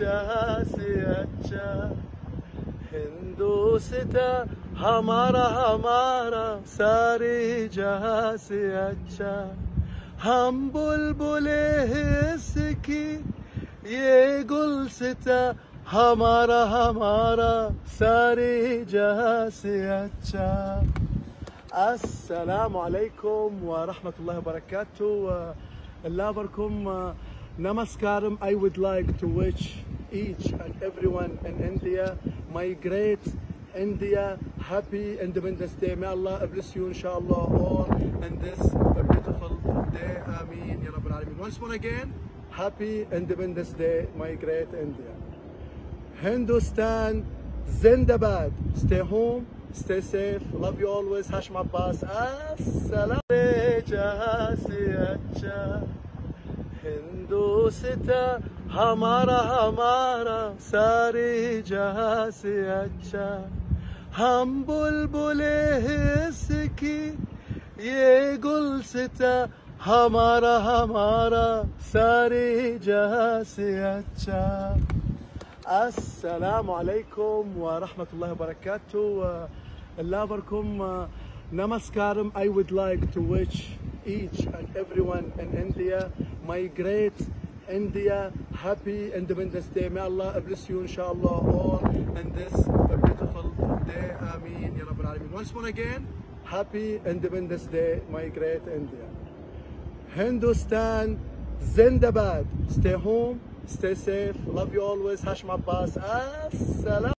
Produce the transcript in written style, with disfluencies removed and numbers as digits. अच्छा से अच्छा हिंदुस्तान हमारा हमारा सारे जहां से अच्छा हम बुलबुले हैं इसकी ये गुलसिता हमारा हमारा सारे जहां से अच्छा. السلام عليكم ورحمة الله وبركاته. Allahabarakum. Namaskaram. I would like to wish each and everyone in India, my great India, happy Independence Day. May Allah bless you, inshallah, all in this beautiful day. Ameen. Ya Rabbil Alameen. Once more again, happy Independence Day, my great India. Hindustan Zindabad. Stay home. Stay safe. Love you always. Hashim Abbas. Assalam. जहाँ से अच्छा हिंदुस्तान हमारा हमारा सारे जहाँ से अच्छा हम बुलबुले हैं इसकी ये गुलसितां हमारा हमारा सारे जहाँ से अच्छा. السلام عليكم ورحمة الله وبركاته. Allahabarakum. Namaskaram. I would like to wish each and everyone in India, my great India, happy Independence Day. May Allah bless you, inshallah, all in this beautiful day. Ameen. Ya Rabbil Alameen. Once more again, happy Independence Day, my great India. Hindustan Zindabad. Stay home. Stay safe. Love you always. Hashim Abbas. Assalam.